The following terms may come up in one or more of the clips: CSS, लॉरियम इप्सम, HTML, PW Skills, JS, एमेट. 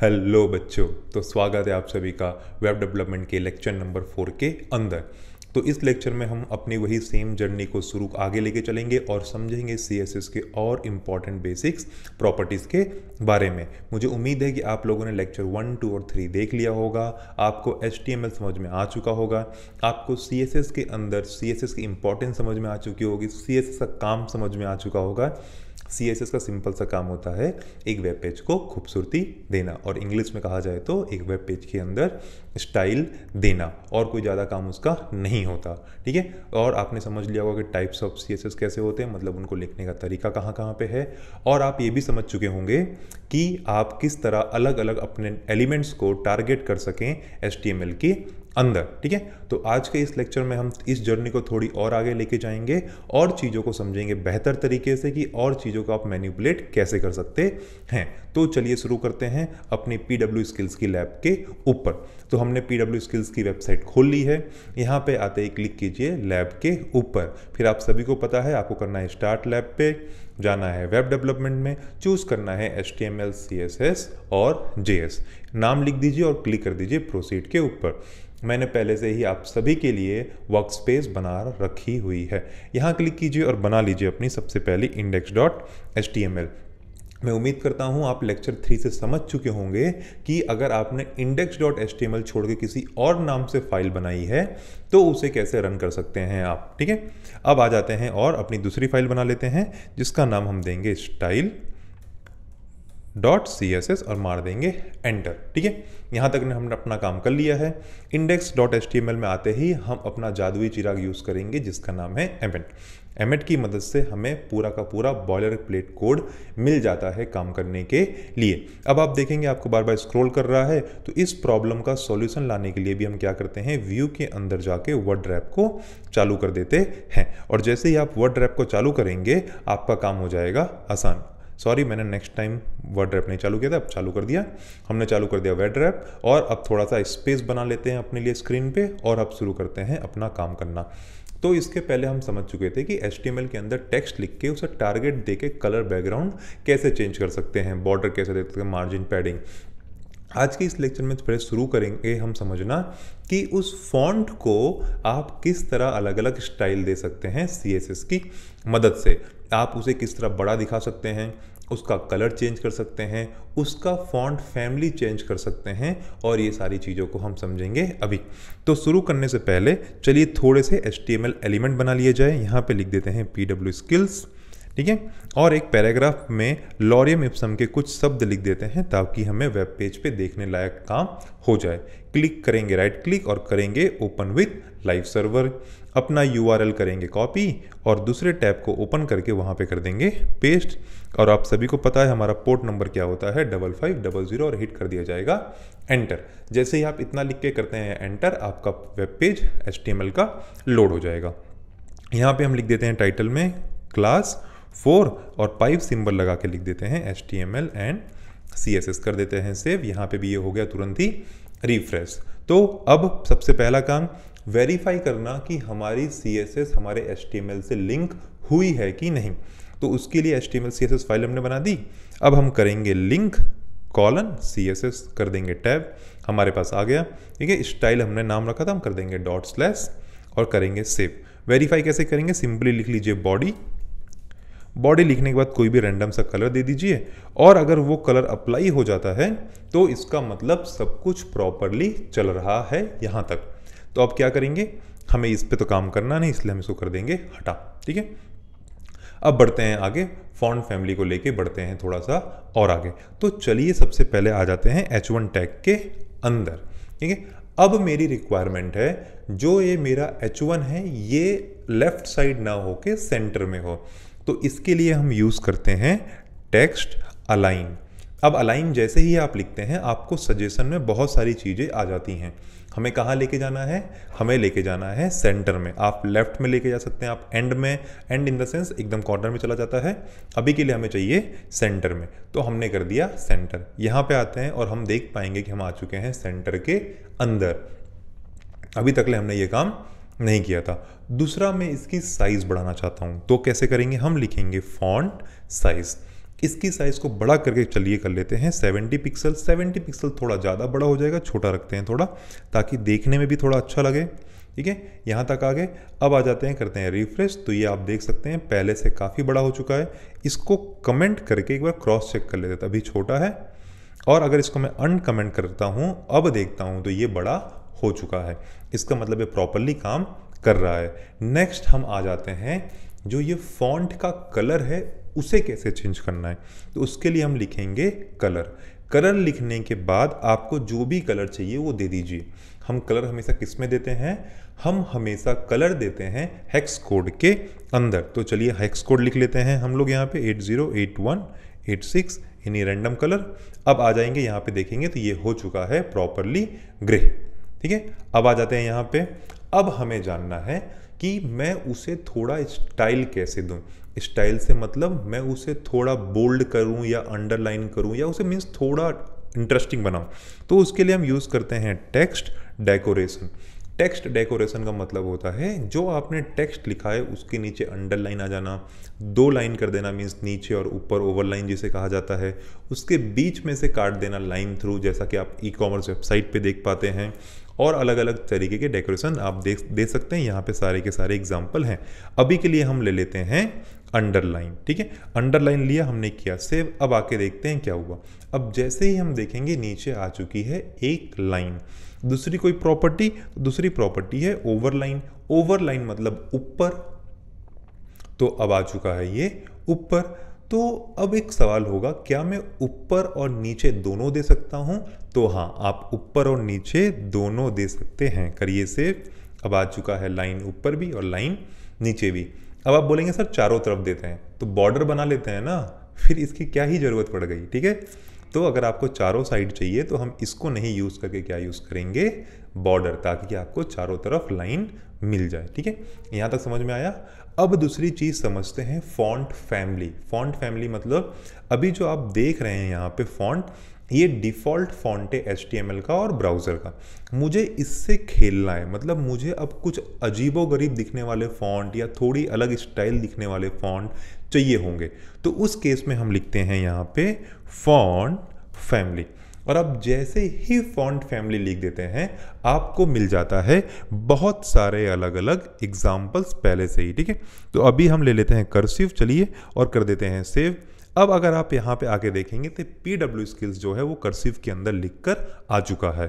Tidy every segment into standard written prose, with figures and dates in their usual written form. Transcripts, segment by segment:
Hello बच्चों, तो स्वागत है आप सभी का वेब डेवलपमेंट के लेक्चर नंबर 4 के अंदर। तो इस लेक्चर में हम अपनी वही सेम जर्नी को शुरू आगे लेके चलेंगे और समझेंगे CSS के और इम्पॉर्टेंट बेसिक्स प्रॉपर्टीज़ के बारे में। मुझे उम्मीद है कि आप लोगों ने लेक्चर 1, 2 और 3 देख लिया होगा, आपको HTML समझ में आ चुका होगा, आपको CSS के अंदर CSS की इम्पॉर्टेंस समझ में आ चुकी होगी, CSS का काम समझ में आ चुका होगा। CSS का सिंपल सा काम होता है एक वेब पेज को खूबसूरती देना, और इंग्लिश में कहा जाए तो एक वेब पेज के अंदर स्टाइल देना, और कोई ज़्यादा काम उसका नहीं होता। ठीक है, और आपने समझ लिया होगा कि टाइप्स ऑफ CSS कैसे होते हैं, मतलब उनको लिखने का तरीका कहाँ कहाँ पे है, और आप ये भी समझ चुके होंगे कि आप किस तरह अलग अलग अपने एलिमेंट्स को टारगेट कर सकें HTML के अंदर। ठीक है, तो आज के इस लेक्चर में हम इस जर्नी को थोड़ी और आगे लेके जाएंगे और चीज़ों को समझेंगे बेहतर तरीके से कि और चीज़ों को आप मैनिपुलेट कैसे कर सकते हैं। तो चलिए शुरू करते हैं अपनी PW स्किल्स की लैब के ऊपर। तो हमने PW स्किल्स की वेबसाइट खोल ली है, यहाँ पे आते ही क्लिक कीजिए लैब के ऊपर। फिर आप सभी को पता है, आपको करना है स्टार्ट लैब पे, जाना है वेब डेवलपमेंट में, चूज़ करना है HTML, CSS और JS। नाम लिख दीजिए और क्लिक कर दीजिए प्रोसीड के ऊपर। मैंने पहले से ही आप सभी के लिए वर्क स्पेस बना रखी हुई है, यहाँ क्लिक कीजिए और बना लीजिए अपनी सबसे पहली index.html। मैं उम्मीद करता हूँ आप लेक्चर 3 से समझ चुके होंगे कि अगर आपने index.html छोड़ के किसी और नाम से फाइल बनाई है तो उसे कैसे रन कर सकते हैं आप। ठीक है, अब आ जाते हैं और अपनी दूसरी फाइल बना लेते हैं, जिसका नाम हम देंगे style.css और मार देंगे एंटर। ठीक है, यहाँ तक ने हमने अपना काम कर लिया है। index.html में आते ही हम अपना जादुई चिराग यूज़ करेंगे, जिसका नाम है एमेट। एमेट की मदद से हमें पूरा का पूरा बॉयलर प्लेट कोड मिल जाता है काम करने के लिए। अब आप देखेंगे आपको बार बार स्क्रॉल कर रहा है, तो इस प्रॉब्लम का सॉल्यूशन लाने के लिए भी हम क्या करते हैं, व्यू के अंदर जाके वर्ड रैप को चालू कर देते हैं। और जैसे ही आप वर्ड रैप को चालू करेंगे आपका काम हो जाएगा आसान। सॉरी, मैंने नेक्स्ट टाइम वर्ड रैप नहीं चालू किया था, अब चालू कर दिया, हमने चालू कर दिया वर्ड रैप। और अब थोड़ा सा स्पेस बना लेते हैं अपने लिए स्क्रीन पे और अब शुरू करते हैं अपना काम करना। तो इसके पहले हम समझ चुके थे कि HTML के अंदर टेक्स्ट लिख के उसे टारगेट दे के कलर बैकग्राउंड कैसे चेंज कर सकते हैं, बॉर्डर कैसे दे सकते हैं, मार्जिन पैडिंग। आज के इस लेक्चर में पहले शुरू करेंगे हम समझना कि उस फॉन्ट को आप किस तरह अलग अलग स्टाइल दे सकते हैं CSS की मदद से। आप उसे किस तरह बड़ा दिखा सकते हैं, उसका कलर चेंज कर सकते हैं, उसका फॉन्ट फैमिली चेंज कर सकते हैं, और ये सारी चीज़ों को हम समझेंगे अभी। तो शुरू करने से पहले चलिए थोड़े से HTML एलिमेंट बना लिए जाए। यहाँ पे लिख देते हैं PW स्किल्स। ठीक है, और एक पैराग्राफ में लॉरियम इप्सम के कुछ शब्द लिख देते हैं ताकि हमें वेब पेज पे देखने लायक काम हो जाए। क्लिक करेंगे, राइट क्लिक, और करेंगे ओपन विथ लाइव सर्वर। अपना URL करेंगे कॉपी और दूसरे टैब को ओपन करके वहाँ पे कर देंगे पेस्ट। और आप सभी को पता है हमारा पोर्ट नंबर क्या होता है, 5500, और हिट कर दिया जाएगा एंटर। जैसे ही आप इतना लिख के करते हैं एंटर, आपका वेब पेज HTML का लोड हो जाएगा। यहाँ पे हम लिख देते हैं टाइटल में क्लास 4 और 5 सिंबल लगा के लिख देते हैं HTML एंड CSS, कर देते हैं सेव। यहाँ पे भी ये हो गया, तुरंत ही रिफ्रेश। तो अब सबसे पहला काम वेरीफाई करना कि हमारी CSS हमारे HTML से लिंक हुई है कि नहीं। तो उसके लिए HTML CSS फाइल हमने बना दी। अब हम करेंगे लिंक कॉलन CSS, कर देंगे टैब, हमारे पास आ गया। ठीक है, स्टाइल हमने नाम रखा था, हम कर देंगे ./ और करेंगे सेव। वेरीफाई कैसे करेंगे, सिंपली लिख लीजिए बॉडी। बॉडी लिखने के बाद कोई भी रैंडम सा कलर दे दीजिए, और अगर वो कलर अप्लाई हो जाता है तो इसका मतलब सब कुछ प्रॉपरली चल रहा है यहाँ तक। तो अब क्या करेंगे, हमें इस पे तो काम करना नहीं, इसलिए हम इसको कर देंगे हटा। ठीक है, अब बढ़ते हैं आगे, फॉन्ट फैमिली को लेके बढ़ते हैं थोड़ा सा और आगे। तो चलिए सबसे पहले आ जाते हैं H1 टैग के अंदर। ठीक है, अब मेरी रिक्वायरमेंट है जो ये मेरा H1 है ये लेफ्ट साइड ना हो के सेंटर में हो। तो इसके लिए हम यूज़ करते हैं टेक्स्ट अलाइन। अब अलाइन जैसे ही आप लिखते हैं आपको सजेशन में बहुत सारी चीज़ें आ जाती हैं। हमें कहाँ लेके जाना है, हमें लेके जाना है सेंटर में। आप लेफ्ट में लेके जा सकते हैं, आप एंड में, एंड इन द सेंस एकदम कॉर्नर में चला जाता है। अभी के लिए हमें चाहिए सेंटर में, तो हमने कर दिया सेंटर। यहाँ पे आते हैं और हम देख पाएंगे कि हम आ चुके हैं सेंटर के अंदर। अभी तक ले हमने ये काम नहीं किया था। दूसरा, मैं इसकी साइज़ बढ़ाना चाहता हूँ, तो कैसे करेंगे, हम लिखेंगे फॉन्ट साइज़। इसकी साइज़ को बड़ा करके चलिए कर लेते हैं 70 पिक्सल। 70 पिक्सल थोड़ा ज़्यादा बड़ा हो जाएगा, छोटा रखते हैं थोड़ा, ताकि देखने में भी थोड़ा अच्छा लगे। ठीक है, यहाँ तक आ गए। अब आ जाते हैं, करते हैं रिफ्रेश, तो ये आप देख सकते हैं पहले से काफ़ी बड़ा हो चुका है। इसको कमेंट करके एक बार क्रॉस चेक कर लेते हैं, अभी छोटा है, और अगर इसको मैं अनकमेंट करता हूँ, अब देखता हूँ तो ये बड़ा हो चुका है। इसका मतलब है प्रॉपरली काम कर रहा है। नेक्स्ट हम आ जाते हैं, जो ये फॉन्ट का कलर है उसे कैसे चेंज करना है, तो उसके लिए हम लिखेंगे कलर। कलर लिखने के बाद आपको जो भी कलर चाहिए वो दे दीजिए। हम कलर हमेशा किस में देते हैं, हम हमेशा कलर देते हैं हेक्स कोड के अंदर। तो चलिए हेक्स कोड लिख लेते हैं हम लोग यहाँ पे 80, 81, 86, यानी रैंडम कलर। अब आ जाएंगे यहाँ पे, देखेंगे तो ये हो चुका है प्रॉपरली ग्रे। ठीक है, अब आ जाते हैं यहाँ पे। अब हमें जानना है कि मैं उसे थोड़ा स्टाइल कैसे दूँ। स्टाइल से मतलब मैं उसे थोड़ा बोल्ड करूँ या अंडरलाइन करूँ या उसे मीन्स थोड़ा इंटरेस्टिंग बनाऊँ। तो उसके लिए हम यूज़ करते हैं टेक्स्ट डेकोरेशन। टेक्स्ट डेकोरेशन का मतलब होता है जो आपने टेक्स्ट लिखा है उसके नीचे अंडरलाइन आ जाना, 2 लाइन कर देना, मीन्स नीचे और ऊपर ओवरलाइन जिसे कहा जाता है, उसके बीच में से काट देना लाइन थ्रू, जैसा कि आप ई-कॉमर्स वेबसाइट पे देख पाते हैं। और अलग अलग तरीके के डेकोरेशन आप दे सकते हैं, यहाँ पे सारे के सारे एग्जाम्पल हैं। अभी के लिए हम ले लेते हैं अंडरलाइन। ठीक है, अंडरलाइन लिया, हमने किया सेव। अब आके देखते हैं क्या हुआ। अब जैसे ही हम देखेंगे नीचे आ चुकी है एक लाइन। दूसरी कोई प्रॉपर्टी, दूसरी प्रॉपर्टी है ओवरलाइन। ओवरलाइन मतलब ऊपर, तो अब आ चुका है ये ऊपर। तो अब एक सवाल होगा, क्या मैं ऊपर और नीचे दोनों दे सकता हूं? तो हाँ, आप ऊपर और नीचे दोनों दे सकते हैं। करिए सेव। अब आ चुका है लाइन ऊपर भी और लाइन नीचे भी। अब आप बोलेंगे सर चारों तरफ देते हैं तो बॉर्डर बना लेते हैं ना, फिर इसकी क्या ही ज़रूरत पड़ गई। ठीक है, तो अगर आपको चारों साइड चाहिए तो हम इसको नहीं यूज़ करके क्या यूज़ करेंगे, बॉर्डर, ताकि आपको चारों तरफ लाइन मिल जाए। ठीक है, यहाँ तक समझ में आया। अब दूसरी चीज़ समझते हैं फॉन्ट फैमिली। फॉन्ट फैमिली मतलब अभी जो आप देख रहे हैं यहाँ पे फॉन्ट, ये डिफ़ॉल्ट फॉन्ट है HTML का और ब्राउज़र का। मुझे इससे खेलना है, मतलब मुझे अब कुछ अजीबोगरीब दिखने वाले फॉन्ट या थोड़ी अलग स्टाइल दिखने वाले फॉन्ट चाहिए होंगे, तो उस केस में हम लिखते हैं यहाँ पे फॉन्ट फैमिली। और अब जैसे ही फॉन्ट फैमिली लिख देते हैं आपको मिल जाता है बहुत सारे अलग अलग एग्जाम्पल्स पहले से ही। ठीक है, तो अभी हम ले लेते हैं कर्सिव, चलिए, और कर देते हैं सेव। अब अगर आप यहाँ पे आके देखेंगे तो PW स्किल्स जो है वो कर्सिव के अंदर लिखकर आ चुका है।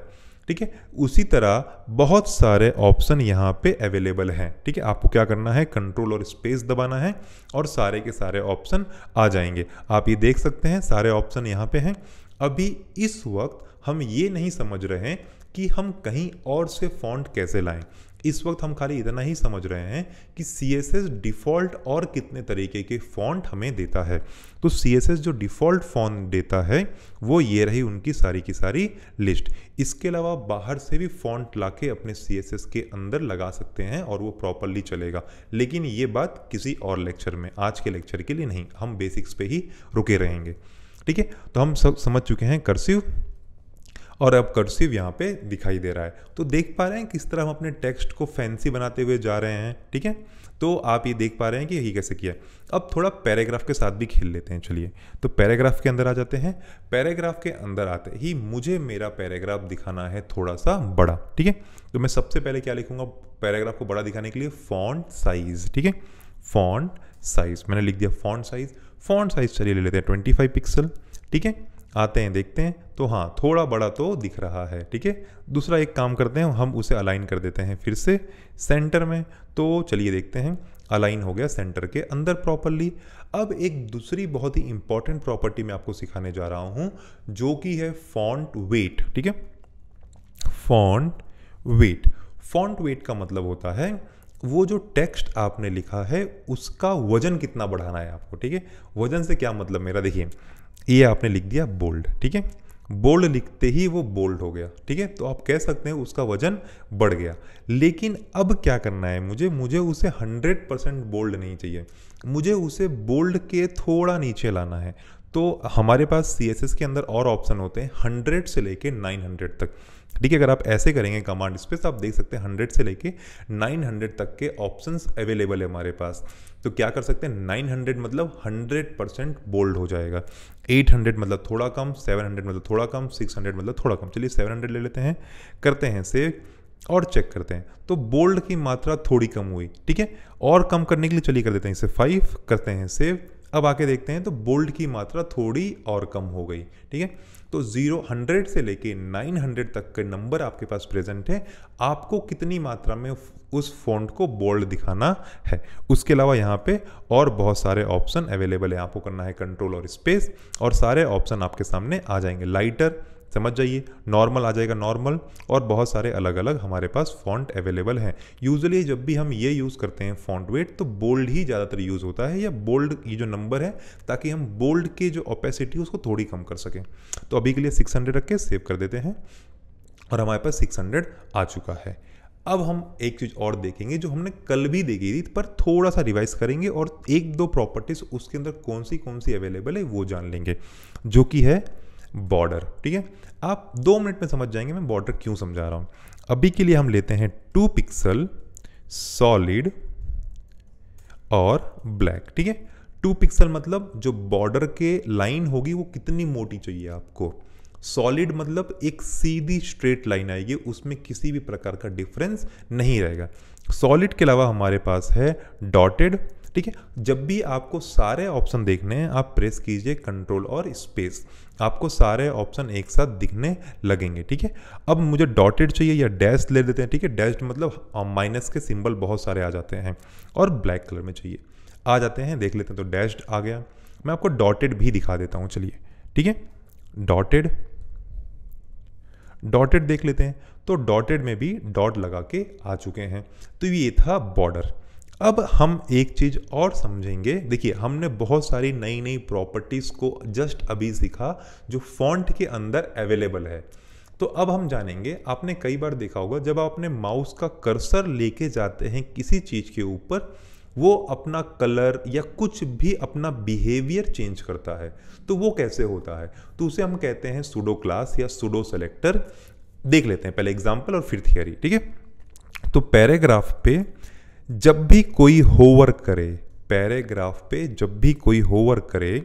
ठीक है, उसी तरह बहुत सारे ऑप्शन यहाँ पे अवेलेबल हैं। ठीक है, आपको क्या करना है, कंट्रोल और स्पेस दबाना है और सारे के सारे ऑप्शन आ जाएंगे। आप ये देख सकते हैं सारे ऑप्शन यहाँ पे हैं। अभी इस वक्त हम ये नहीं समझ रहे हैं कि हम कहीं और से फॉन्ट कैसे लाएं। इस वक्त हम खाली इतना ही समझ रहे हैं कि CSS डिफ़ॉल्ट और कितने तरीके के फॉन्ट हमें देता है। तो CSS जो डिफ़ॉल्ट फॉन्ट देता है वो ये रही उनकी सारी की सारी लिस्ट। इसके अलावा बाहर से भी फॉन्ट लाके अपने CSS के अंदर लगा सकते हैं और वो प्रॉपरली चलेगा, लेकिन ये बात किसी और लेक्चर में, आज के लेक्चर के लिए नहीं, हम बेसिक्स पे ही रुके रहेंगे। ठीक है, तो हम सब समझ चुके हैं कर्सिव, और अब कर्सिव यहाँ पे दिखाई दे रहा है। तो देख पा रहे हैं किस तरह हम अपने टेक्स्ट को फैंसी बनाते हुए जा रहे हैं। ठीक है, तो आप ये देख पा रहे हैं कि यही कैसे किया। अब थोड़ा पैराग्राफ के साथ भी खेल लेते हैं। चलिए, तो पैराग्राफ के अंदर आ जाते हैं। पैराग्राफ के अंदर आते ही मुझे मेरा पैराग्राफ दिखाना है थोड़ा सा बड़ा। ठीक है, तो मैं सबसे पहले क्या लिखूंगा, पैराग्राफ को बड़ा दिखाने के लिए फॉन्ट साइज। ठीक है, फॉन्ट साइज मैंने लिख दिया, फॉन्ट साइज। फॉन्ट साइज चलिए ले लेते हैं 25 पिक्सल। ठीक है, आते हैं, देखते हैं, तो हाँ थोड़ा बड़ा तो दिख रहा है। ठीक है, दूसरा एक काम करते हैं, हम उसे अलाइन कर देते हैं फिर से सेंटर में। तो चलिए देखते हैं, अलाइन हो गया सेंटर के अंदर प्रॉपरली। अब एक दूसरी बहुत ही इंपॉर्टेंट प्रॉपर्टी मैं आपको सिखाने जा रहा हूँ, जो कि है फॉन्ट वेट। ठीक है, फॉन्ट वेट। फॉन्ट वेट का मतलब होता है वो जो टेक्स्ट आपने लिखा है उसका वजन कितना बढ़ाना है आपको। ठीक है, वजन से क्या मतलब मेरा, देखिए ये आपने लिख दिया बोल्ड। ठीक है, बोल्ड लिखते ही वो बोल्ड हो गया। ठीक है, तो आप कह सकते हैं उसका वजन बढ़ गया। लेकिन अब क्या करना है मुझे, उसे 100% बोल्ड नहीं चाहिए, मुझे उसे बोल्ड के थोड़ा नीचे लाना है। तो हमारे पास CSS के अंदर और ऑप्शन होते हैं 100 से लेके 900 तक। ठीक है, अगर आप ऐसे करेंगे कमांड इस पर तो आप देख सकते हैं 100 से लेके 900 तक के ऑप्शंस अवेलेबल है हमारे पास। तो क्या कर सकते हैं, 900 मतलब 100% बोल्ड हो जाएगा, 800 मतलब थोड़ा कम, 700 मतलब थोड़ा कम, 600 मतलब थोड़ा कम। चलिए 700 ले लेते हैं, करते हैं सेव और चेक करते हैं। तो बोल्ड की मात्रा थोड़ी कम हुई, ठीक है। और कम करने के लिए चलिए कर देते हैं इसे 5, करते हैं सेव। अब आके देखते हैं तो बोल्ड की मात्रा थोड़ी और कम हो गई, ठीक है। तो 0 100 से लेके 900 तक के नंबर आपके पास प्रेजेंट है। आपको कितनी मात्रा में उस फ़ॉन्ट को बोल्ड दिखाना है, उसके अलावा यहाँ पे और बहुत सारे ऑप्शन अवेलेबल है। आपको करना है कंट्रोल और स्पेस और सारे ऑप्शन आपके सामने आ जाएंगे। लाइटर समझ जाइए, नॉर्मल आ जाएगा नॉर्मल, और बहुत सारे अलग अलग हमारे पास फॉन्ट अवेलेबल हैं। यूजुअली जब भी हम ये यूज़ करते हैं फॉन्ट वेट तो बोल्ड ही ज़्यादातर यूज़ होता है, या बोल्ड ये जो नंबर है, ताकि हम बोल्ड के जो ओपेसिटी उसको थोड़ी कम कर सकें। तो अभी के लिए 600 रख के सेव कर देते हैं और हमारे पास 600 आ चुका है। अब हम एक चीज़ और देखेंगे जो हमने कल भी देखी थी, पर थोड़ा सा रिवाइज करेंगे और एक दो प्रॉपर्टीज़ उसके अंदर कौन सी अवेलेबल है वो जान लेंगे, जो कि है बॉर्डर। ठीक है, आप 2 मिनट में समझ जाएंगे मैं बॉर्डर क्यों समझा रहा हूँ। अभी के लिए हम लेते हैं 2 पिक्सल सॉलिड और ब्लैक, ठीक है। 2 पिक्सल मतलब जो बॉर्डर के लाइन होगी वो कितनी मोटी चाहिए आपको, सॉलिड मतलब एक सीधी स्ट्रेट लाइन आएगी, उसमें किसी भी प्रकार का डिफरेंस नहीं रहेगा। सॉलिड के अलावा हमारे पास है डॉटेड, ठीक है। जब भी आपको सारे ऑप्शन देखने हैं आप प्रेस कीजिए कंट्रोल और स्पेस, आपको सारे ऑप्शन एक साथ दिखने लगेंगे, ठीक है। अब मुझे डॉटेड चाहिए या डैश ले लेते हैं, ठीक है। डैश मतलब माइनस के सिंबल बहुत सारे आ जाते हैं, और ब्लैक कलर में चाहिए आ जाते हैं, देख लेते हैं। तो डैश आ गया, मैं आपको डॉटेड भी दिखा देता हूँ, चलिए ठीक है। डॉटेड डॉटेड देख लेते हैं, तो डॉटेड में भी डॉट लगा के आ चुके हैं। तो ये था बॉर्डर। अब हम एक चीज़ और समझेंगे। देखिए हमने बहुत सारी नई नई प्रॉपर्टीज़ को जस्ट अभी सीखा जो फॉन्ट के अंदर अवेलेबल है। तो अब हम जानेंगे, आपने कई बार देखा होगा जब आप अपने माउस का कर्सर लेके जाते हैं किसी चीज़ के ऊपर, वो अपना कलर या कुछ भी अपना बिहेवियर चेंज करता है। तो वो कैसे होता है, तो उसे हम कहते हैं सुडो क्लास या सुडो सेलेक्टर। देख लेते हैं पहले एग्जाम्पल और फिर थियरी, ठीक है। तो पैराग्राफ पे जब भी कोई होवर्क करे, पैराग्राफ पे जब भी कोई होवर्क करे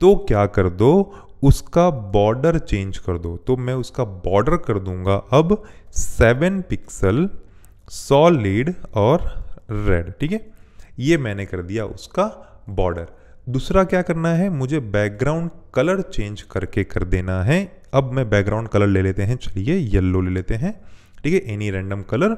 तो क्या कर दो, उसका बॉर्डर चेंज कर दो। तो मैं उसका बॉर्डर कर दूंगा अब 7 पिक्सल सॉलिड और रेड, ठीक है। ये मैंने कर दिया उसका बॉर्डर। दूसरा क्या करना है, मुझे बैकग्राउंड कलर चेंज करके कर देना है। अब मैं बैकग्राउंड कलर ले लेते हैं, चलिए येलो ले लेते हैं, ठीक है, एनी रैंडम कलर।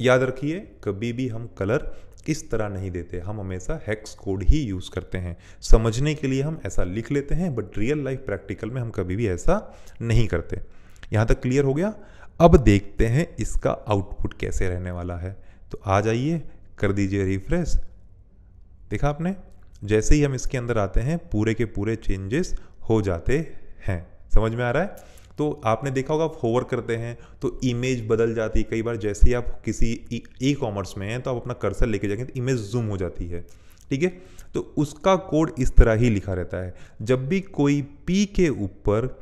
याद रखिए कभी भी हम कलर इस तरह नहीं देते, हम हमेशा हेक्स कोड ही यूज़ करते हैं। समझने के लिए हम ऐसा लिख लेते हैं, बट रियल लाइफ प्रैक्टिकल में हम कभी भी ऐसा नहीं करते। यहाँ तक क्लियर हो गया। अब देखते हैं इसका आउटपुट कैसे रहने वाला है। तो आ जाइए, कर दीजिए रिफ्रेश। देखा आपने, जैसे ही हम इसके अंदर आते हैं पूरे के पूरे चेंजेस हो जाते हैं। समझ में आ रहा है। तो आपने देखा होगा आप होवर करते हैं तो इमेज बदल जाती है। कई बार जैसे ही आप किसी ई कॉमर्स में हैं तो आप अपना कर्सर लेके जाएंगे तो इमेज जूम हो जाती है, ठीक है। तो उसका कोड इस तरह ही लिखा रहता है, जब भी कोई पी के ऊपर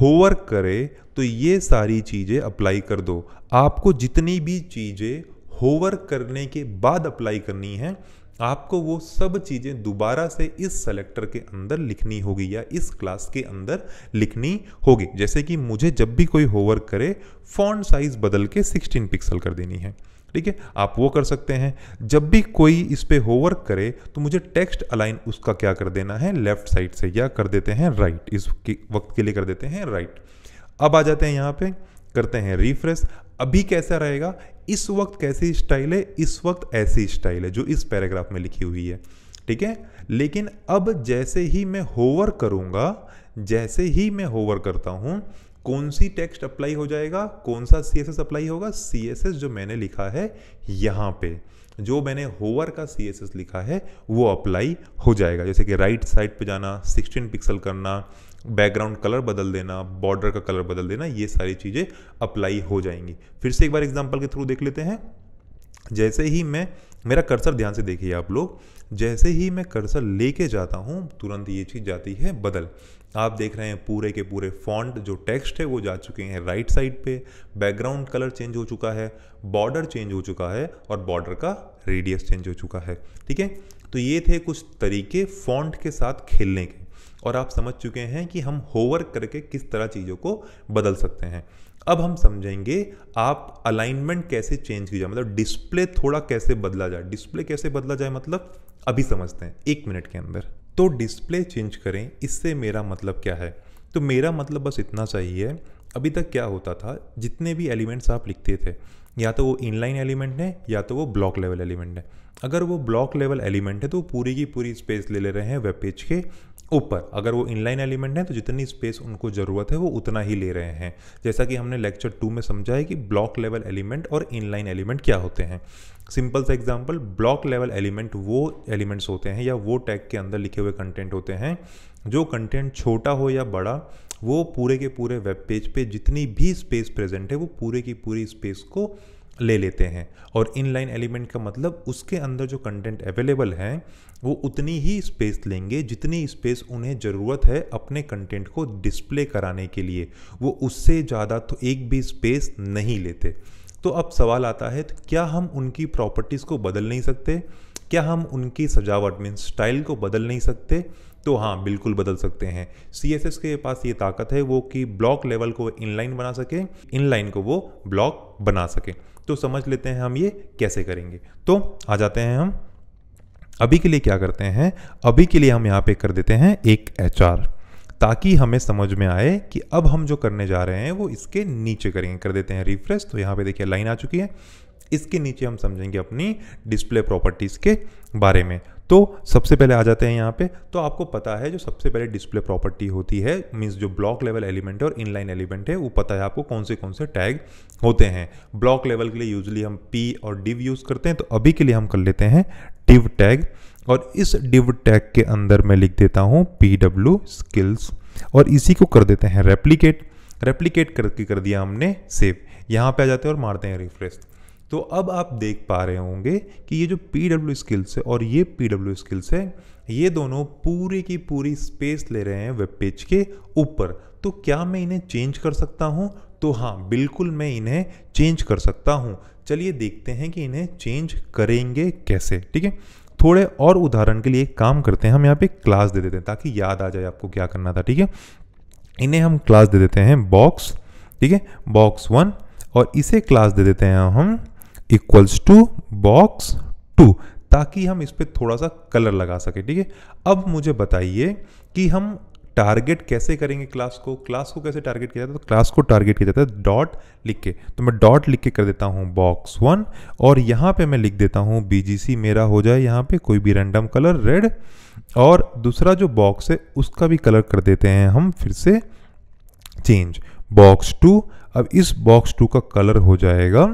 होवर करे तो ये सारी चीज़ें अप्लाई कर दो। आपको जितनी भी चीज़ें होवर करने के बाद अप्लाई करनी है, आपको वो सब चीज़ें दोबारा से इस सेलेक्टर के अंदर लिखनी होगी या इस क्लास के अंदर लिखनी होगी। जैसे कि मुझे जब भी कोई होवर करे फॉन्ट साइज बदल के 16 पिक्सल कर देनी है, ठीक है, आप वो कर सकते हैं। जब भी कोई इस पे होवर करे तो मुझे टेक्स्ट अलाइन उसका क्या कर देना है, लेफ्ट साइड से, या कर देते हैं राइट, इस वक्त के लिए कर देते हैं राइट। अब आ जाते हैं यहाँ पे, करते हैं रिफ्रेश। अभी कैसा रहेगा, इस वक्त कैसी स्टाइल है, इस वक्त ऐसी स्टाइल है जो इस पैराग्राफ में लिखी हुई है, ठीक है। लेकिन अब जैसे ही मैं होवर करूंगा, जैसे ही मैं होवर करता हूं, कौन सी टेक्स्ट अप्लाई हो जाएगा, कौन सा सीएसएस अप्लाई होगा, सीएसएस जो मैंने लिखा है यहाँ पे, जो मैंने होवर का सीएसएस लिखा है वो अप्लाई हो जाएगा। जैसे कि राइट साइड पे जाना, 16 पिक्सल करना, बैकग्राउंड कलर बदल देना, बॉर्डर का कलर बदल देना, ये सारी चीज़ें अप्लाई हो जाएंगी। फिर से एक बार एग्जांपल के थ्रू देख लेते हैं। जैसे ही मैं मेरा कर्सर, ध्यान से देखिए आप लोग, जैसे ही मैं कर्सर लेके जाता हूँ तुरंत ये चीज़ जाती है बदल। आप देख रहे हैं पूरे के पूरे फॉन्ट जो टेक्स्ट है वो जा चुके हैं राइट साइड पे, बैकग्राउंड कलर चेंज हो चुका है, बॉर्डर चेंज हो चुका है और बॉर्डर का रेडियस चेंज हो चुका है। ठीक है, तो ये थे कुछ तरीके फॉन्ट के साथ खेलने के, और आप समझ चुके हैं कि हम होवर करके किस तरह चीज़ों को बदल सकते हैं। अब हम समझेंगे आप अलाइनमेंट कैसे चेंज की जाए, मतलब डिस्प्ले थोड़ा कैसे बदला जाए। डिस्प्ले कैसे बदला जाए मतलब अभी समझते हैं एक मिनट के अंदर। तो डिस्प्ले चेंज करें, इससे मेरा मतलब क्या है? तो मेरा मतलब बस इतना चाहिए, अभी तक क्या होता था, जितने भी एलिमेंट्स आप लिखते थे या तो वो इनलाइन एलिमेंट है या तो वो ब्लॉक लेवल एलिमेंट है। अगर वो ब्लॉक लेवल एलिमेंट है तो पूरी की पूरी स्पेस ले ले रहे हैं वेब पेज के ऊपर, अगर वो इनलाइन एलिमेंट है तो जितनी स्पेस उनको ज़रूरत है वो उतना ही ले रहे हैं। जैसा कि हमने लेक्चर 2 में समझा है कि ब्लॉक लेवल एलिमेंट और इनलाइन एलिमेंट क्या होते हैं। सिंपल सा एग्जांपल, ब्लॉक लेवल एलिमेंट वो एलिमेंट्स होते हैं या वो टैग के अंदर लिखे हुए कंटेंट होते हैं, जो कंटेंट छोटा हो या बड़ा वो पूरे के पूरे वेब पेज पे जितनी भी स्पेस प्रेजेंट है वो पूरे की पूरी स्पेस को ले लेते हैं। और इनलाइन एलिमेंट का मतलब उसके अंदर जो कंटेंट अवेलेबल है वो उतनी ही स्पेस लेंगे जितनी स्पेस उन्हें ज़रूरत है अपने कंटेंट को डिस्प्ले कराने के लिए, वो उससे ज़्यादा तो एक भी स्पेस नहीं लेते। तो अब सवाल आता है, तो क्या हम उनकी प्रॉपर्टीज़ को बदल नहीं सकते? क्या हम उनकी सजावट मीन्स स्टाइल को बदल नहीं सकते? तो हाँ, बिल्कुल बदल सकते हैं। CSS के पास ये ताकत है वो कि ब्लॉक लेवल को इनलाइन बना सके, इनलाइन को वो ब्लॉक बना सके। तो समझ लेते हैं हम ये कैसे करेंगे। तो आ जाते हैं हम, अभी के लिए क्या करते हैं, अभी के लिए हम यहाँ पे कर देते हैं एक HR, ताकि हमें समझ में आए कि अब हम जो करने जा रहे हैं वो इसके नीचे करेंगे। कर देते हैं रिफ्रेश, तो यहाँ पे देखिए लाइन आ चुकी है। इसके नीचे हम समझेंगे अपनी डिस्प्ले प्रॉपर्टीज़ के बारे में। तो सबसे पहले आ जाते हैं यहाँ पे। तो आपको पता है जो सबसे पहले डिस्प्ले प्रॉपर्टी होती है, मीन्स जो ब्लॉक लेवल एलिमेंट है और इनलाइन एलिमेंट है, वो पता है आपको कौन से टैग होते हैं। ब्लॉक लेवल के लिए यूजली हम p और div यूज़ करते हैं, तो अभी के लिए हम कर लेते हैं div टैग, और इस div टैग के अंदर मैं लिख देता हूँ PW Skills, और इसी को कर देते हैं रेप्लीकेट करके कर दिया हमने सेव। यहाँ पर आ जाते हैं और मारते हैं रिफ्रेश। तो अब आप देख पा रहे होंगे कि ये जो PW Skills है और ये PW Skills है, ये दोनों पूरी की पूरी स्पेस ले रहे हैं वेब पेज के ऊपर। तो क्या मैं इन्हें चेंज कर सकता हूँ? तो हाँ, बिल्कुल मैं इन्हें चेंज कर सकता हूँ। चलिए देखते हैं कि इन्हें चेंज करेंगे कैसे। ठीक है, थोड़े और उदाहरण के लिए एक काम करते हैं, हम यहाँ पे क्लास दे देते हैं ताकि याद आ जाए आपको क्या करना था। ठीक है, इन्हें हम क्लास दे देते हैं बॉक्स, ठीक है, box1, और इसे क्लास दे देते हैं हम इक्वल्स टू box2, ताकि हम इस पर थोड़ा सा कलर लगा सकें। ठीक है, अब मुझे बताइए कि हम टारगेट कैसे करेंगे क्लास को। क्लास को कैसे टारगेट किया जाता है? तो क्लास को टारगेट किया जाता है डॉट लिख के। तो मैं डॉट लिख के कर देता हूँ box1, और यहाँ पे मैं लिख देता हूँ BGC मेरा हो जाए यहाँ पे कोई भी रैंडम कलर रेड, और दूसरा जो बॉक्स है उसका भी कलर कर देते हैं हम फिर से चेंज box2। अब इस box2 का कलर हो जाएगा,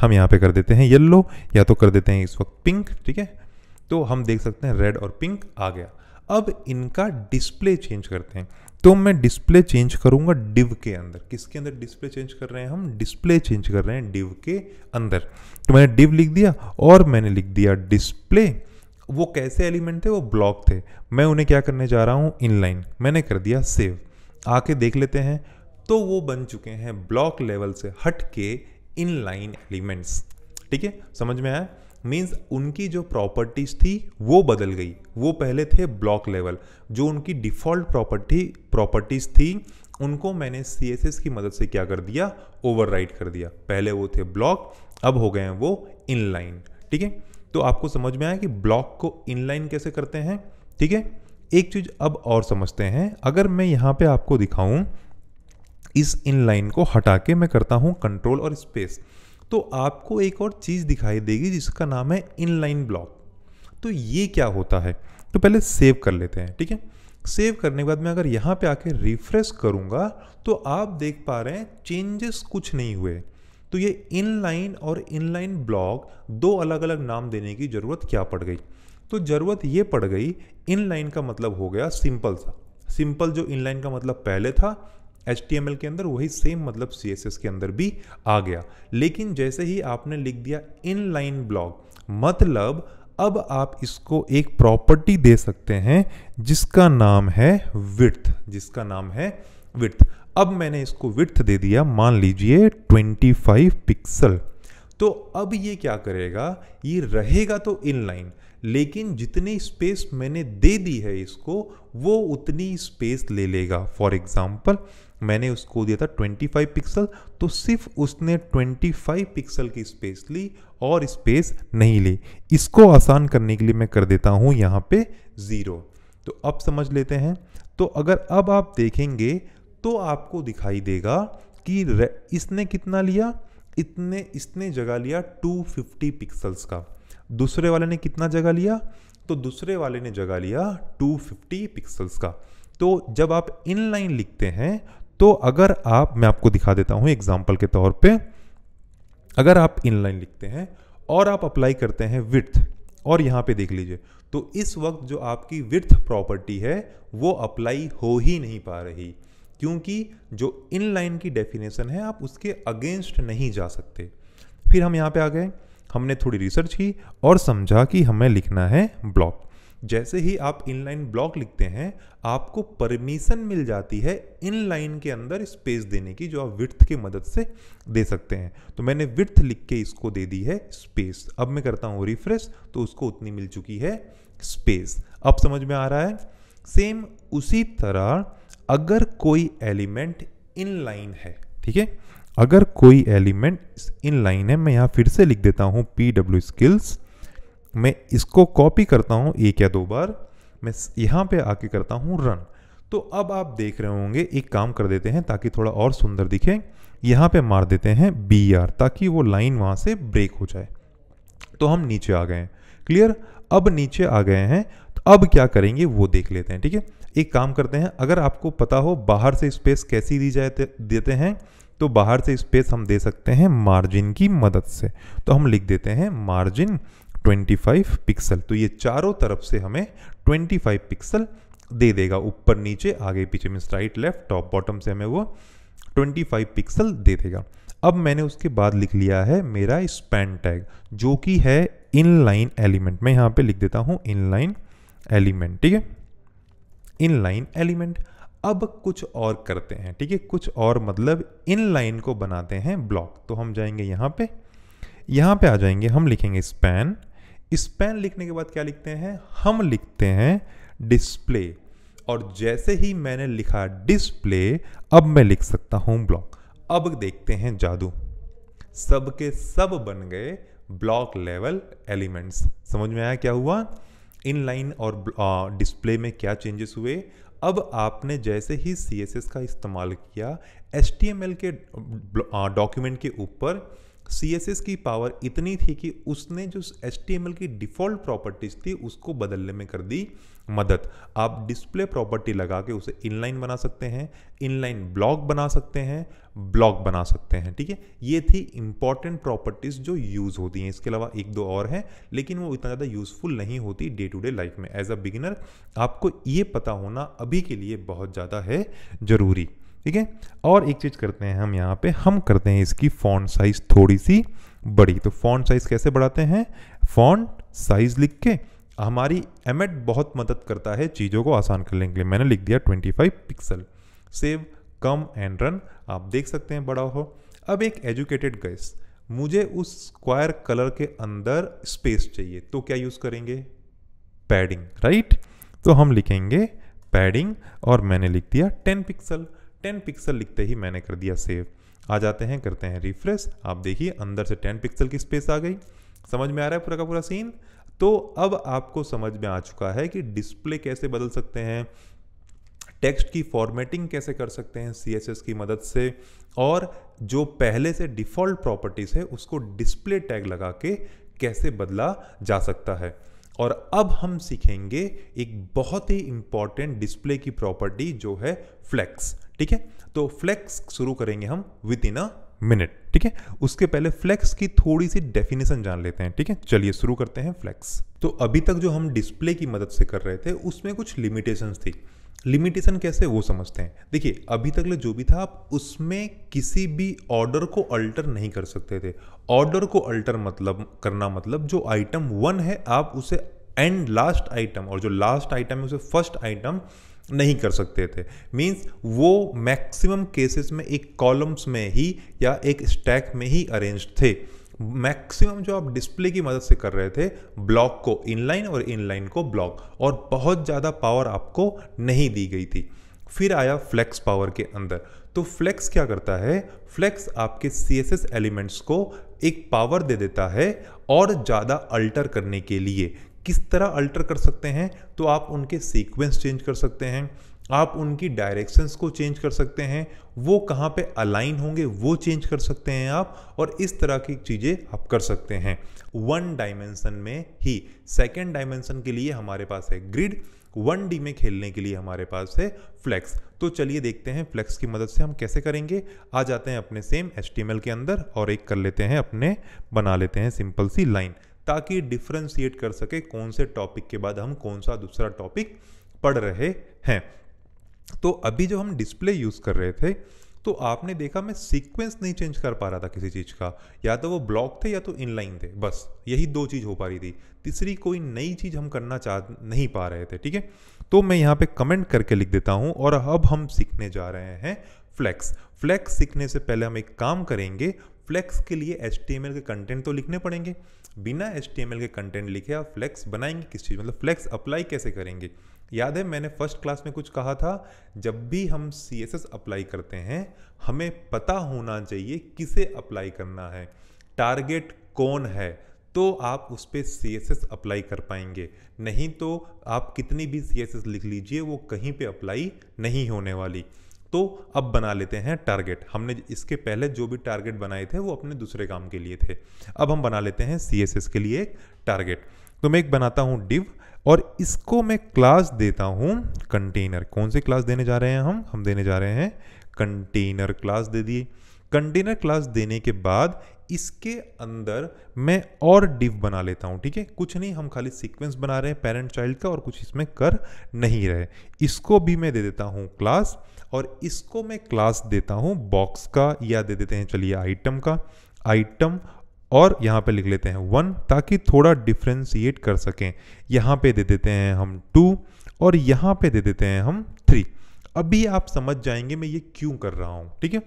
हम यहाँ पे कर देते हैं येलो, या तो कर देते हैं इस वक्त पिंक। ठीक है, तो हम देख सकते हैं रेड और पिंक आ गया। अब इनका डिस्प्ले चेंज करते हैं। तो मैं डिस्प्ले चेंज करूँगा डिव के अंदर। किसके अंदर डिस्प्ले चेंज कर रहे हैं हम? डिस्प्ले चेंज कर रहे हैं डिव के अंदर। तो मैंने डिव लिख दिया और मैंने लिख दिया डिस्प्ले। वो कैसे एलिमेंट थे? वो ब्लॉक थे। मैं उन्हें क्या करने जा रहा हूँ? इनलाइन। मैंने कर दिया सेव। आके देख लेते हैं, तो वो बन चुके हैं ब्लॉक लेवल से हट के इनलाइन एलिमेंट्स। ठीक है, समझ में आया? मीन्स उनकी जो प्रॉपर्टीज थी वो बदल गई। वो पहले थे ब्लॉक लेवल, जो उनकी डिफ़ॉल्ट प्रॉपर्टीज थी उनको मैंने CSS की मदद से क्या कर दिया? ओवरराइड कर दिया। पहले वो थे ब्लॉक, अब हो गए हैं वो इनलाइन। ठीक है, तो आपको समझ में आया कि ब्लॉक को इनलाइन कैसे करते हैं। ठीक है, एक चीज़ अब और समझते हैं। अगर मैं यहाँ पर आपको दिखाऊँ, इस इनलाइन को हटा के मैं करता हूँ कंट्रोल और स्पेस, तो आपको एक और चीज़ दिखाई देगी जिसका नाम है इनलाइन ब्लॉक। तो ये क्या होता है? तो पहले सेव कर लेते हैं। ठीक है, सेव करने के बाद मैं अगर यहाँ पे आके रिफ्रेश करूँगा तो आप देख पा रहे हैं चेंजेस कुछ नहीं हुए। तो ये इनलाइन और इनलाइन ब्लॉक दो अलग अलग नाम देने की ज़रूरत क्या पड़ गई? तो ज़रूरत ये पड़ गई, इनलाइन का मतलब हो गया सिंपल सा, सिंपल जो इनलाइन का मतलब पहले था HTML के अंदर, वही सेम मतलब CSS के अंदर भी आ गया। लेकिन जैसे ही आपने लिख दिया इनलाइन ब्लॉक, मतलब अब आप इसको एक प्रॉपर्टी दे सकते हैं जिसका नाम है विड्थ, अब मैंने इसको विड्थ दे दिया, मान लीजिए 25 पिक्सल। तो अब ये क्या करेगा, ये रहेगा तो इनलाइन, लेकिन जितनी स्पेस मैंने दे दी है इसको वो उतनी स्पेस ले लेगा। फॉर एग्जांपल मैंने उसको दिया था 25 पिक्सल, तो सिर्फ उसने 25 पिक्सल की स्पेस ली और स्पेस नहीं ली। इसको आसान करने के लिए मैं कर देता हूँ यहाँ पे 0। तो अब समझ लेते हैं। तो अगर अब आप देखेंगे तो आपको दिखाई देगा कि इसने कितना लिया, इसने जगह लिया 250 पिक्सल्स का। दूसरे वाले ने कितना जगह लिया, तो दूसरे वाले ने जगह लिया 250 पिक्सल्स का। तो जब आप इनलाइन लिखते हैं तो अगर आप, मैं आपको दिखा देता हूं एग्जांपल के तौर पे, अगर आप इनलाइन लिखते हैं और आप अप्लाई करते हैं विड्थ, और यहाँ पे देख लीजिए तो इस वक्त जो आपकी विड्थ प्रॉपर्टी है वो अप्लाई हो ही नहीं पा रही, क्योंकि जो इनलाइन की डेफिनेशन है आप उसके अगेंस्ट नहीं जा सकते। फिर हम यहाँ पे आ गए, हमने थोड़ी रिसर्च की और समझा कि हमें लिखना है ब्लॉक। जैसे ही आप इनलाइन ब्लॉक लिखते हैं आपको परमिशन मिल जाती है इनलाइन के अंदर स्पेस देने की, जो आप विड्थ की मदद से दे सकते हैं। तो मैंने विड्थ लिख के इसको दे दी है स्पेस। अब मैं करता हूँ रिफ्रेश, तो उसको उतनी मिल चुकी है स्पेस। अब समझ में आ रहा है। सेम उसी तरह अगर कोई एलिमेंट इनलाइन है, ठीक है, अगर कोई एलिमेंट इनलाइन है, मैं यहाँ फिर से लिख देता हूँ PW Skills। मैं इसको कॉपी करता हूँ एक या दो बार, मैं यहाँ पे आके करता हूँ रन। तो अब आप देख रहे होंगे, एक काम कर देते हैं ताकि थोड़ा और सुंदर दिखे, यहाँ पे मार देते हैं BR ताकि वो लाइन वहाँ से ब्रेक हो जाए। तो हम नीचे आ गए हैं, क्लियर। अब नीचे आ गए हैं तो अब क्या करेंगे वो देख लेते हैं, ठीक है। एक काम करते हैं, अगर आपको पता हो बाहर से स्पेस कैसी दी जाए देते हैं, तो बाहर से स्पेस हम दे सकते हैं मार्जिन की मदद से। तो हम लिख देते हैं मार्जिन 25 पिक्सल। तो ये चारों तरफ से हमें 25 पिक्सल दे देगा, ऊपर नीचे आगे पीछे, means right left top bottom से हमें वो 25 पिक्सल दे देगा। अब मैंने उसके बाद लिख लिया है मेरा स्पैन टैग, जो कि है इनलाइन एलिमेंट। मैं यहाँ पे लिख देता हूँ इनलाइन एलिमेंट, ठीक है, इनलाइन एलिमेंट। अब कुछ और करते हैं, ठीक है, कुछ और मतलब इनलाइन को बनाते हैं ब्लॉक। तो हम जाएंगे यहाँ पे, आ जाएंगे, हम लिखेंगे स्पैन। स्पैन लिखने के बाद क्या लिखते हैं, हम लिखते हैं डिस्प्ले। और जैसे ही मैंने लिखा डिस्प्ले, अब मैं लिख सकता हूँ ब्लॉक। अब देखते हैं जादू, सब के सब बन गए ब्लॉक लेवल एलिमेंट्स। समझ में आया क्या हुआ, इनलाइन और डिस्प्ले में क्या चेंजेस हुए। अब आपने जैसे ही CSS का इस्तेमाल किया, HTML के डॉक्यूमेंट के ऊपर CSS की पावर इतनी थी कि उसने जो HTML की डिफ़ॉल्ट प्रॉपर्टीज थी उसको बदलने में कर दी मदद। आप डिस्प्ले प्रॉपर्टी लगा के उसे इनलाइन बना सकते हैं, इनलाइन ब्लॉक बना सकते हैं, ब्लॉक बना सकते हैं, ठीक है। ये थी इंपॉर्टेंट प्रॉपर्टीज जो यूज़ होती हैं। इसके अलावा एक दो और हैं, लेकिन वो इतना ज़्यादा यूज़फुल नहीं होती डे टू डे लाइफ में। एज अ बिगिनर आपको ये पता होना अभी के लिए बहुत ज़्यादा है ज़रूरी, ठीक है। और एक चीज़ करते हैं हम यहाँ पे, हम करते हैं इसकी फॉन्ट साइज़ थोड़ी सी बड़ी। तो फॉन्ट साइज़ कैसे बढ़ाते हैं, फॉन्ट साइज़ लिख के। हमारी एमेट बहुत मदद करता है चीज़ों को आसान करने के लिए। मैंने लिख दिया 25 pixel, save, come and run. आप देख सकते हैं बड़ा हो। अब एक एजुकेटेड गेस, मुझे उस स्क्वायर कलर के अंदर स्पेस चाहिए, तो क्या यूज़ करेंगे, पैडिंग, राइट। तो हम लिखेंगे पैडिंग, और मैंने लिख दिया 10 पिक्सल लिखते ही मैंने कर दिया सेव। आ जाते हैं, करते हैं रिफ्रेश, आप देखिए अंदर से 10 पिक्सल की स्पेस आ गई। समझ में आ रहा है पूरा का पूरा सीन। तो अब आपको समझ में आ चुका है कि डिस्प्ले कैसे बदल सकते हैं, टेक्स्ट की फॉर्मेटिंग कैसे कर सकते हैं CSS की मदद से, और जो पहले से डिफ़ॉल्ट प्रॉपर्टीज़ है उसको डिस्प्ले टैग लगा के कैसे बदला जा सकता है। और अब हम सीखेंगे एक बहुत ही इम्पॉर्टेंट डिस्प्ले की प्रॉपर्टी जो है फ्लेक्स, ठीक है। तो फ्लेक्स शुरू करेंगे हम विद इन अ मिनट, ठीक है। उसके पहले फ्लेक्स की थोड़ी सी डेफिनेशन जान लेते हैं, ठीक है। चलिए शुरू करते हैं फ्लेक्स। तो अभी तक जो हम डिस्प्ले की मदद से कर रहे थे उसमें कुछ लिमिटेशंस थी। लिमिटेशन कैसे वो समझते हैं। देखिए अभी तक जो भी था आप उसमें किसी भी ऑर्डर को अल्टर नहीं कर सकते थे। ऑर्डर को अल्टर मतलब करना मतलब जो आइटम 1 है आप उसे एंड लास्ट आइटम और जो लास्ट आइटम है उसे फर्स्ट आइटम नहीं कर सकते थे। मीन्स वो मैक्सिमम केसेस में एक कॉलम्स में ही या एक स्टैक में ही अरेंज थे। मैक्सिमम जो आप डिस्प्ले की मदद से कर रहे थे ब्लॉक को इनलाइन और इनलाइन को ब्लॉक, और बहुत ज़्यादा पावर आपको नहीं दी गई थी। फिर आया फ्लेक्स पावर के अंदर। तो फ्लेक्स क्या करता है, फ्लेक्स आपके CSS एलिमेंट्स को एक पावर दे देता है और ज़्यादा अल्टर करने के लिए। किस तरह अल्टर कर सकते हैं, तो आप उनके सीक्वेंस चेंज कर सकते हैं, आप उनकी डायरेक्शंस को चेंज कर सकते हैं, वो कहाँ पे अलाइन होंगे वो चेंज कर सकते हैं आप, और इस तरह की चीज़ें आप कर सकते हैं वन डायमेंशन में ही। सेकंड डायमेंशन के लिए हमारे पास है ग्रिड, 1D में खेलने के लिए हमारे पास है फ्लेक्स। तो चलिए देखते हैं फ्लेक्स की मदद से हम कैसे करेंगे। आ जाते हैं अपने सेम HTML के अंदर और एक कर लेते हैं अपने, बना लेते हैं सिंपल सी लाइन ताकि डिफ्रेंशिएट कर सके कौन से टॉपिक के बाद हम कौन सा दूसरा टॉपिक पढ़ रहे हैं। तो अभी जो हम डिस्प्ले यूज़ कर रहे थे तो आपने देखा मैं सीक्वेंस नहीं चेंज कर पा रहा था किसी चीज़ का, या तो वो ब्लॉक थे या तो इनलाइन थे, बस यही दो चीज़ हो पा रही थी, तीसरी कोई नई चीज़ हम करना चाह नहीं पा रहे थे। ठीक है, तो मैं यहाँ पे कमेंट करके लिख देता हूँ और अब हम सीखने जा रहे हैं फ्लेक्स। फ्लेक्स सीखने से पहले हम एक काम करेंगे, फ्लेक्स के लिए HTML के कंटेंट तो लिखने पड़ेंगे। बिना HTML के कंटेंट लिखे आप फ्लेक्स बनाएंगे किस चीज़, मतलब फ्लेक्स अप्लाई कैसे करेंगे। याद है मैंने फर्स्ट क्लास में कुछ कहा था, जब भी हम CSS अप्लाई करते हैं हमें पता होना चाहिए किसे अप्लाई करना है, टारगेट कौन है, तो आप उस पर CSS अप्लाई कर पाएंगे। नहीं तो आप कितनी भी CSS लिख लीजिए वो कहीं पे अप्लाई नहीं होने वाली। तो अब बना लेते हैं टारगेट। हमने इसके पहले जो भी टारगेट बनाए थे वो अपने दूसरे काम के लिए थे, अब हम बना लेते हैं CSS के लिए एक टारगेट। तो मैं एक बनाता हूँ div और इसको मैं क्लास देता हूँ कंटेनर। कौन सी क्लास देने जा रहे हैं हम देने जा रहे हैं कंटेनर क्लास दे दिए। कंटेनर क्लास देने के बाद इसके अंदर मैं और div बना लेता हूँ। ठीक है, कुछ नहीं, हम खाली सीक्वेंस बना रहे हैं पेरेंट चाइल्ड का और कुछ इसमें कर नहीं रहे। इसको भी मैं दे देता हूँ क्लास और इसको मैं क्लास देता हूँ बॉक्स का, या दे देते हैं चलिए आइटम का, आइटम, और यहाँ पे लिख लेते हैं 1 ताकि थोड़ा डिफ्रेंशिएट कर सकें। यहाँ पे दे देते हैं हम 2 और यहाँ पे दे देते हैं हम 3। अभी आप समझ जाएंगे मैं ये क्यों कर रहा हूँ। ठीक है,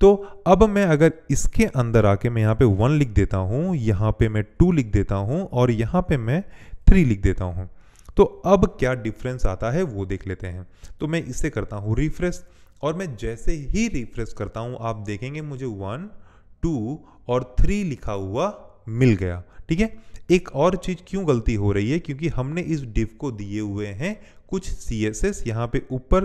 तो अब मैं अगर इसके अंदर आके मैं यहाँ पे 1 लिख देता हूँ, यहाँ पे मैं 2 लिख देता हूँ और यहाँ पे मैं 3 लिख देता हूँ, तो अब क्या डिफरेंस आता है वो देख लेते हैं। तो मैं इसे करता हूँ रिफ्रेश और मैं जैसे ही रिफ्रेश करता हूँ आप देखेंगे मुझे 1, 2 और 3 लिखा हुआ मिल गया। ठीक है, एक और चीज़ क्यों गलती हो रही है, क्योंकि हमने इस डिव को दिए हुए हैं कुछ CSS यहाँ पे ऊपर,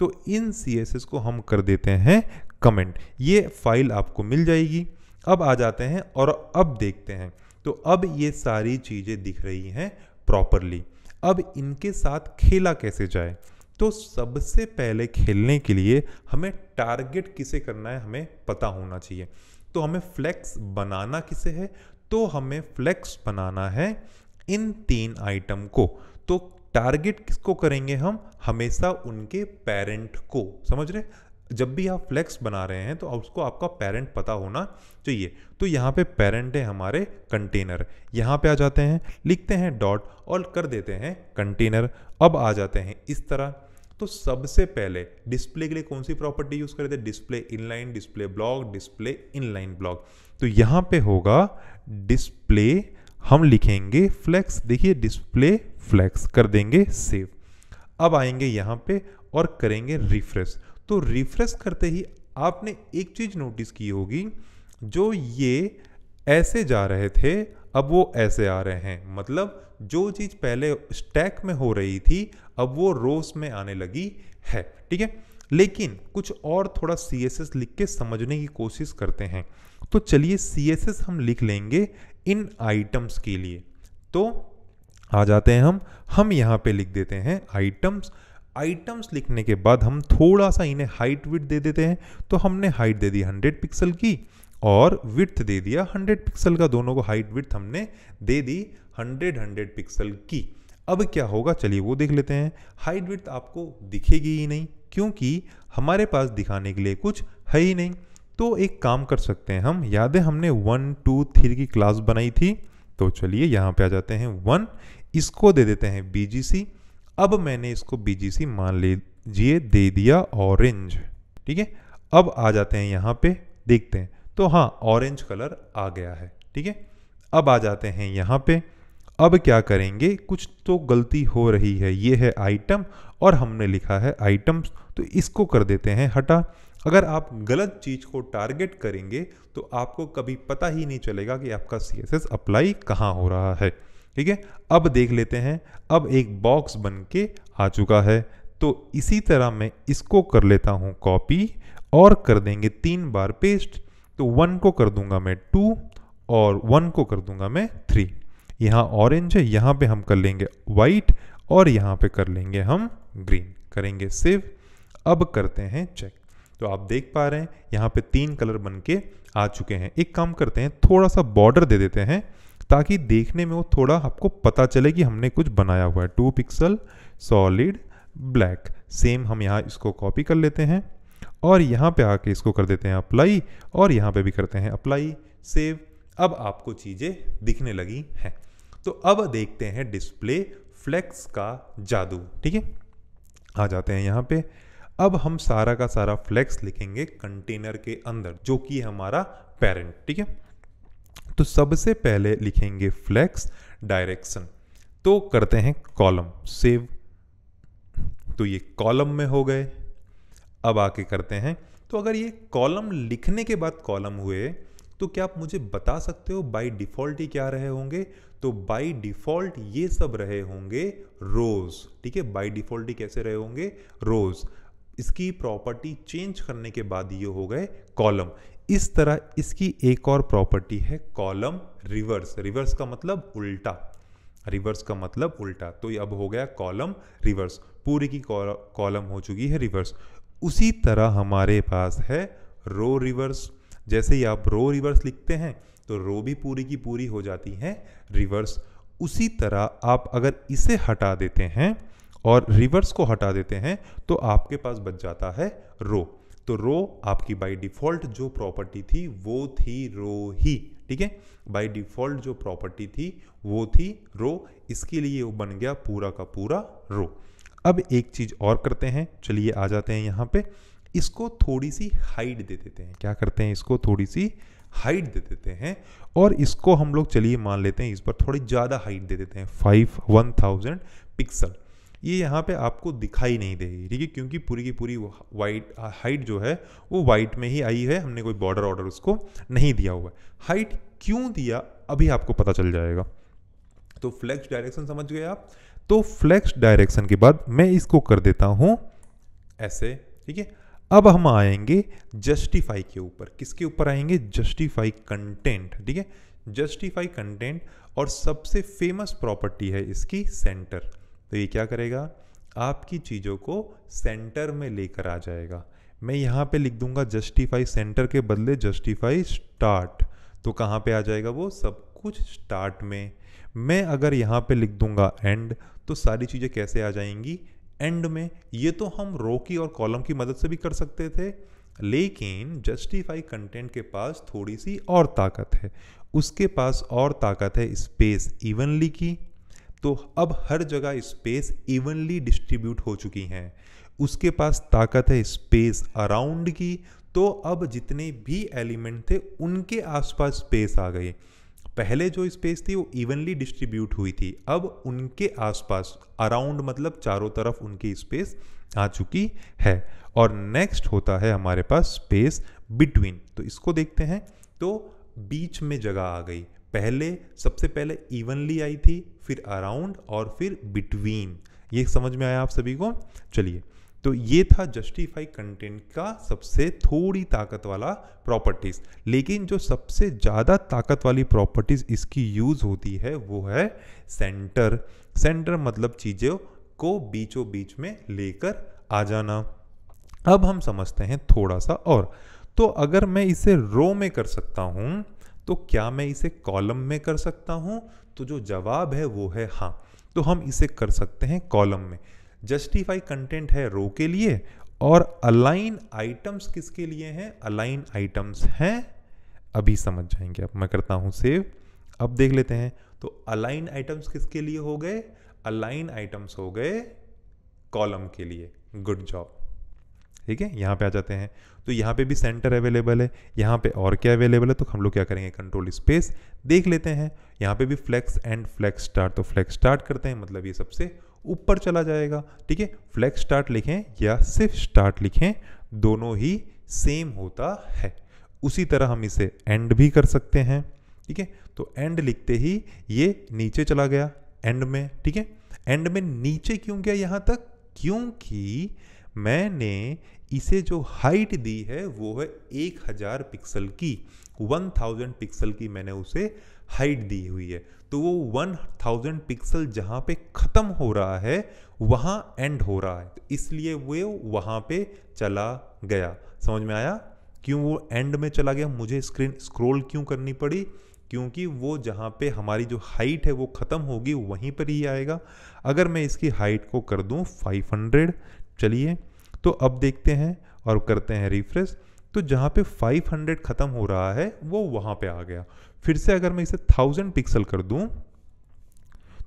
तो इन CSS को हम कर देते हैं कमेंट। ये फाइल आपको मिल जाएगी। अब आ जाते हैं और अब देखते हैं, तो अब ये सारी चीज़ें दिख रही हैं प्रॉपरली। अब इनके साथ खेला कैसे जाए, तो सबसे पहले खेलने के लिए हमें टारगेट किसे करना है हमें पता होना चाहिए। तो हमें फ्लेक्स बनाना किसे है, तो हमें फ्लेक्स बनाना है इन 3 आइटम को। तो टारगेट किसको करेंगे हम, हमेशा उनके पेरेंट को, समझ रहे। जब भी आप फ्लेक्स बना रहे हैं तो उसको आपका पेरेंट पता होना चाहिए। तो यहाँ पे पेरेंट है हमारे कंटेनर। यहाँ पे आ जाते हैं, लिखते हैं डॉट और कर देते हैं कंटेनर। अब आ जाते हैं इस तरह। तो सबसे पहले डिस्प्ले के लिए कौन सी प्रॉपर्टी यूज करते हैं, display inline, display block, display inline block. तो यहाँ पे होगा डिस्प्ले, हम लिखेंगे फ्लेक्स, देखिए डिस्प्ले फ्लेक्स कर देंगे सेव। अब आएंगे यहाँ पे और करेंगे रिफ्रेश। तो रिफ्रेश करते ही आपने एक चीज नोटिस की होगी, जो ये ऐसे जा रहे थे अब वो ऐसे आ रहे हैं, मतलब जो चीज़ पहले स्टैक में हो रही थी अब वो रोस में आने लगी है। ठीक है, लेकिन कुछ और थोड़ा CSS लिख के समझने की कोशिश करते हैं। तो चलिए CSS हम लिख लेंगे इन आइटम्स के लिए। तो आ जाते हैं हम यहाँ पे लिख देते हैं आइटम्स। आइटम्स लिखने के बाद हम थोड़ा सा इन्हें हाइट विड्थ दे देते हैं। तो हमने हाइट दे दी 100 पिक्सल की और विड्थ दे दिया 100 पिक्सल का, दोनों को हाइट विड्थ हमने दे दी 100 पिक्सल की। अब क्या होगा चलिए वो देख लेते हैं। हाइट विड्थ आपको दिखेगी ही नहीं क्योंकि हमारे पास दिखाने के लिए कुछ है ही नहीं। तो एक काम कर सकते हैं हम, याद है हमने 1 2 3 की क्लास बनाई थी, तो चलिए यहाँ पे आ जाते हैं 1, इसको दे देते हैं बीजीसी। अब मैंने इसको बीजीसी मान लीजिए दे दिया ऑरेंज, ठीक है। अब आ जाते हैं यहाँ पे देखते हैं, तो हाँ ऑरेंज कलर आ गया है, ठीक है। अब आ जाते हैं यहाँ पे, अब क्या करेंगे, कुछ तो गलती हो रही है, ये है आइटम और हमने लिखा है आइटम्स, तो इसको कर देते हैं हटा। अगर आप गलत चीज़ को टारगेट करेंगे तो आपको कभी पता ही नहीं चलेगा कि आपका CSS अप्लाई कहाँ हो रहा है, ठीक है। अब देख लेते हैं, अब एक बॉक्स बन के आ चुका है। तो इसी तरह मैं इसको कर लेता हूँ कॉपी और कर देंगे 3 बार पेस्ट। तो 1 को कर दूंगा मैं 2 और 1 को कर दूंगा मैं 3। यहाँ ऑरेंज है, यहाँ पे हम कर लेंगे वाइट और यहाँ पे कर लेंगे हम ग्रीन, करेंगे सेव। अब करते हैं चेक, तो आप देख पा रहे हैं यहाँ पे 3 कलर बन के आ चुके हैं। एक काम करते हैं, थोड़ा सा बॉर्डर दे देते हैं ताकि देखने में वो थोड़ा आपको पता चले कि हमने कुछ बनाया हुआ है। 2 पिक्सल सॉलिड ब्लैक, सेम हम यहाँ इसको कॉपी कर लेते हैं और यहाँ पे आके इसको कर देते हैं अप्लाई और यहाँ पे भी करते हैं अप्लाई सेव। अब आपको चीज़ें दिखने लगी हैं। तो अब देखते हैं डिस्प्ले फ्लेक्स का जादू, ठीक है। आ जाते हैं यहाँ पे, अब हम सारा का सारा फ्लेक्स लिखेंगे कंटेनर के अंदर जो कि हमारा पेरेंट, ठीक है। तो सबसे पहले लिखेंगे फ्लेक्स डायरेक्शन, तो करते हैं कॉलम सेव, तो ये कॉलम में हो गए। अब आके करते हैं, तो अगर ये कॉलम लिखने के बाद कॉलम हुए तो क्या आप मुझे बता सकते हो बाय डिफ़ॉल्ट ही क्या रहे होंगे, तो बाय डिफ़ॉल्ट ये सब रहे होंगे रोज़, ठीक है। बाय डिफ़ॉल्ट ही कैसे रहे होंगे रोज़, इसकी प्रॉपर्टी चेंज करने के बाद ये हो गए कॉलम। इस तरह इसकी एक और प्रॉपर्टी है कॉलम रिवर्स, रिवर्स का मतलब उल्टा, रिवर्स का मतलब उल्टा। तो ये अब हो गया कॉलम रिवर्स, पूरी की कॉलम हो चुकी है रिवर्स। उसी तरह हमारे पास है रो रिवर्स, जैसे ही आप रो रिवर्स लिखते हैं तो रो भी पूरी की पूरी हो जाती है रिवर्स। उसी तरह आप अगर इसे हटा देते हैं और रिवर्स को हटा देते हैं तो आपके पास बच जाता है रो। तो रो आपकी बाय डिफ़ॉल्ट जो प्रॉपर्टी थी वो थी रो ही, ठीक है। बाय डिफ़ॉल्ट जो प्रॉपर्टी थी वो थी रो, इसके लिए वो बन गया पूरा का पूरा रो। अब एक चीज़ और करते हैं, चलिए आ जाते हैं यहाँ पे, इसको थोड़ी सी हाइट दे देते हैं। क्या करते हैं, इसको थोड़ी सी हाइट दे देते हैं और इसको हम लोग चलिए मान लेते हैं इस पर थोड़ी ज़्यादा हाइट दे देते हैं 1000 पिक्सल। ये यहाँ पे आपको दिखाई नहीं देगी, ठीक है, क्योंकि पूरी की पूरी वाइट हाइट जो है वो वाइट में ही आई है, हमने कोई बॉर्डर ऑर्डर उसको नहीं दिया हुआ है। हाइट क्यों दिया अभी आपको पता चल जाएगा। तो फ्लेक्स डायरेक्शन समझ गए आप, तो फ्लेक्स डायरेक्शन के बाद मैं इसको कर देता हूँ ऐसे, ठीक है। अब हम आएंगे जस्टिफाई के ऊपर, किसके ऊपर आएंगे, जस्टिफाई कंटेंट, ठीक है, जस्टिफाई कंटेंट। और सबसे फेमस प्रॉपर्टी है इसकी सेंटर, तो ये क्या करेगा, आपकी चीज़ों को सेंटर में लेकर आ जाएगा। मैं यहाँ पे लिख दूंगा जस्टिफाई सेंटर के बदले जस्टिफाई स्टार्ट, तो कहाँ पे आ जाएगा वो सब कुछ स्टार्ट में। मैं अगर यहाँ पे लिख दूंगा एंड, तो सारी चीज़ें कैसे आ जाएंगी एंड में। ये तो हम रो की और कॉलम की मदद से भी कर सकते थे, लेकिन जस्टिफाई कंटेंट के पास थोड़ी सी और ताकत है, उसके पास और ताकत है स्पेस इवनली की। तो अब हर जगह स्पेस इवनली डिस्ट्रीब्यूट हो चुकी हैं, उसके पास ताकत है स्पेस अराउंड की। तो अब जितने भी एलिमेंट थे उनके आसपास स्पेस आ गई, पहले जो स्पेस थी वो इवनली डिस्ट्रीब्यूट हुई थी, अब उनके आसपास अराउंड मतलब चारों तरफ उनकी स्पेस आ चुकी है। और नेक्स्ट होता है हमारे पास स्पेस बिटवीन, तो इसको देखते हैं, तो बीच में जगह आ गई। पहले सबसे पहले इवनली आई थी, फिर अराउंड और फिर बिटवीन। ये समझ में आया आप सभी को, चलिए। तो ये था जस्टिफाई कंटेंट का सबसे थोड़ी ताकत वाला प्रॉपर्टीज़। लेकिन जो सबसे ज़्यादा ताकत वाली प्रॉपर्टीज़ इसकी यूज़ होती है वो है सेंटर। सेंटर मतलब चीज़ों को बीचों बीच में लेकर आ जाना। अब हम समझते हैं थोड़ा सा और, तो अगर मैं इसे रो में कर सकता हूँ तो क्या मैं इसे कॉलम में कर सकता हूँ, तो जो जवाब है वो है हाँ। तो हम इसे कर सकते हैं कॉलम में। जस्टिफाई कंटेंट है रो के लिए और अलाइन आइटम्स किसके लिए हैं? अलाइन आइटम्स हैं, अभी समझ जाएंगे। अब मैं करता हूं सेव। अब देख लेते हैं तो अलाइन आइटम्स किसके लिए हो गए? अलाइन आइटम्स हो गए कॉलम के लिए। Good job. ठीक है, यहाँ पे आ जाते हैं तो यहाँ पे भी सेंटर अवेलेबल है, यहाँ पे और क्या अवेलेबल है, तो हम लोग क्या करेंगे कंट्रोल स्पेस। देख लेते हैं यहाँ पे भी फ्लैक्स एंड फ्लैक्स स्टार्ट, तो फ्लैक्स स्टार्ट करते हैं मतलब ये सबसे ऊपर चला जाएगा। ठीक है, फ्लैक्स स्टार्ट लिखें या सिर्फ स्टार्ट लिखें, दोनों ही सेम होता है। उसी तरह हम इसे एंड भी कर सकते हैं। ठीक है, तो एंड लिखते ही ये नीचे चला गया एंड में। ठीक है, एंड में नीचे क्यों गया यहाँ तक? क्योंकि मैंने इसे जो हाइट दी है वो है 1000 पिक्सल की, 1000 पिक्सल की मैंने उसे हाइट दी हुई है। तो वो 1000 पिक्सल जहाँ पे ख़त्म हो रहा है वहाँ एंड हो रहा है, तो इसलिए वो वहाँ पे चला गया। समझ में आया क्यों वो एंड में चला गया? मुझे स्क्रीन स्क्रॉल क्यों करनी पड़ी? क्योंकि वो जहाँ पे हमारी जो हाइट है वो ख़त्म होगी वहीं पर ही आएगा। अगर मैं इसकी हाइट को कर दूँ 500, चलिए तो अब देखते हैं और करते हैं रिफ्रेश, तो जहाँ पे 500 ख़त्म हो रहा है वो वहाँ पे आ गया। फिर से अगर मैं इसे 1000 पिक्सल कर दूँ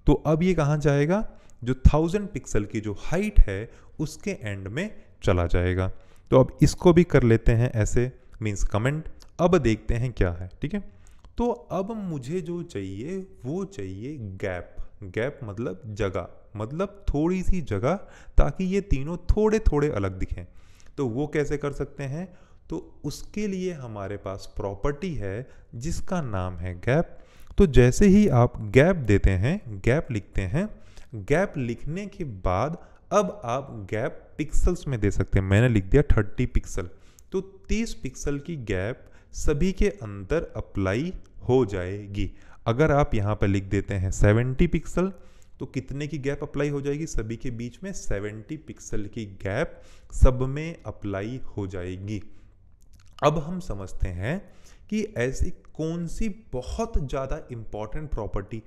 तो अब ये कहाँ जाएगा? जो 1000 पिक्सल की जो हाइट है उसके एंड में चला जाएगा। तो अब इसको भी कर लेते हैं ऐसे, मीन्स कमेंट। अब देखते हैं क्या है। ठीक है, तो अब मुझे जो चाहिए वो चाहिए गैप। गैप मतलब जगह, मतलब थोड़ी सी जगह, ताकि ये तीनों थोड़े थोड़े अलग दिखें। तो वो कैसे कर सकते हैं? तो उसके लिए हमारे पास प्रॉपर्टी है जिसका नाम है गैप। तो जैसे ही आप गैप देते हैं, गैप लिखते हैं, गैप लिखने के बाद अब आप गैप पिक्सल्स में दे सकते हैं। मैंने लिख दिया 30 पिक्सल, तो 30 पिक्सल की गैप सभी के अंदर अप्लाई हो जाएगी। अगर आप यहाँ पर लिख देते हैं 70 पिक्सल, तो कितने की गैप अप्लाई हो जाएगी? सभी के बीच में 70 पिक्सल की गैप सब में अप्लाई हो जाएगी। अब हम समझते हैं कि ऐसी कौन सी बहुत ज़्यादा इम्पॉर्टेंट प्रॉपर्टी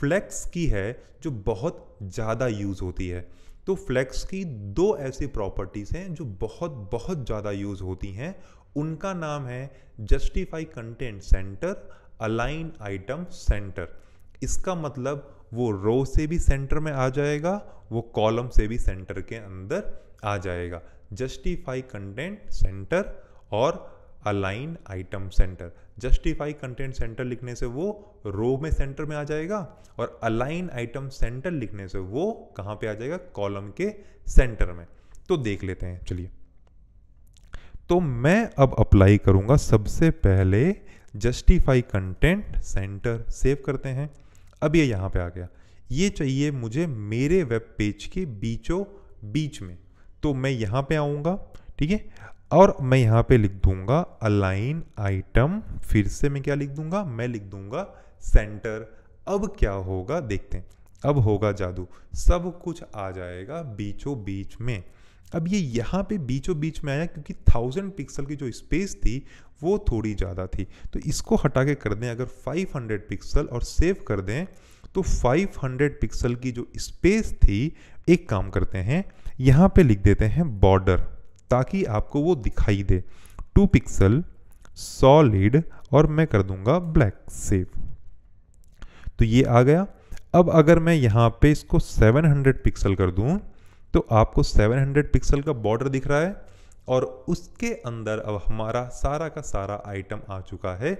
फ्लैक्स की है जो बहुत ज़्यादा यूज़ होती है। तो फ्लैक्स की दो ऐसी प्रॉपर्टीज़ हैं जो बहुत ज़्यादा यूज़ होती हैं। उनका नाम है justify content centre, align item centre. इसका मतलब वो रो से भी सेंटर में आ जाएगा, वो कॉलम से भी सेंटर के अंदर आ जाएगा। जस्टिफाई कंटेंट सेंटर और align item centre. Justify content centre लिखने से वो रो में सेंटर में आ जाएगा और अलाइन आइटम सेंटर लिखने से वो कहाँ पे आ जाएगा? कॉलम के सेंटर में। तो देख लेते हैं, चलिए। तो मैं अब अप्लाई करूँगा सबसे पहले जस्टिफाई कंटेंट सेंटर। सेव करते हैं। अब ये यहाँ पे आ गया। ये चाहिए मुझे मेरे वेब पेज के बीचों बीच में, तो मैं यहाँ पे आऊँगा। ठीक है, और मैं यहाँ पे लिख दूँगा अलाइन आइटम। फिर से मैं क्या लिख दूँगा? मैं लिख दूँगा सेंटर। अब क्या होगा देखते हैं। अब होगा जादू, सब कुछ आ जाएगा बीचों बीच में। अब ये यहाँ पे बीचों बीच में आया क्योंकि 1000 पिक्सल की जो स्पेस थी वो थोड़ी ज़्यादा थी, तो इसको हटा के कर दें अगर 500 पिक्सल और सेव कर दें, तो 500 पिक्सल की जो स्पेस थी, एक काम करते हैं यहाँ पे लिख देते हैं बॉर्डर, ताकि आपको वो दिखाई दे। 2 पिक्सल सॉलिड और मैं कर दूंगा ब्लैक। सेव। तो ये आ गया। अब अगर मैं यहाँ पे इसको 700 पिक्सल कर दूँ, तो आपको 700 पिक्सल का बॉर्डर दिख रहा है और उसके अंदर अब हमारा सारा का सारा आइटम आ चुका है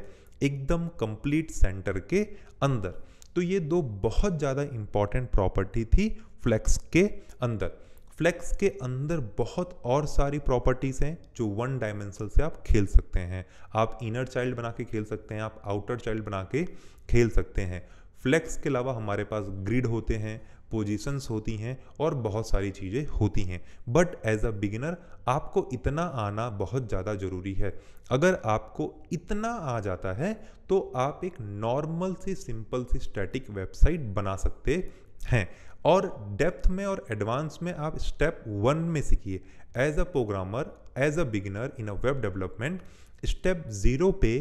एकदम कंप्लीट सेंटर के अंदर। तो ये दो बहुत ज़्यादा इम्पॉर्टेंट प्रॉपर्टी थी फ्लैक्स के अंदर। फ्लैक्स के अंदर बहुत और सारी प्रॉपर्टीज़ हैं जो 1 डायमेंशनल से आप खेल सकते हैं। आप इनर चाइल्ड बना के खेल सकते हैं, आप आउटर चाइल्ड बना के खेल सकते हैं। फ्लैक्स के अलावा हमारे पास ग्रिड होते हैं, पोजीशंस होती हैं और बहुत सारी चीज़ें होती हैं। बट एज अ बिगिनर आपको इतना आना बहुत ज़्यादा ज़रूरी है। अगर आपको इतना आ जाता है तो आप एक नॉर्मल सी सिंपल सी स्टैटिक वेबसाइट बना सकते हैं। और डेप्थ में और एडवांस में आप स्टेप 1 में सीखिए। As a programmer, as a beginner in a web development, step 0 पे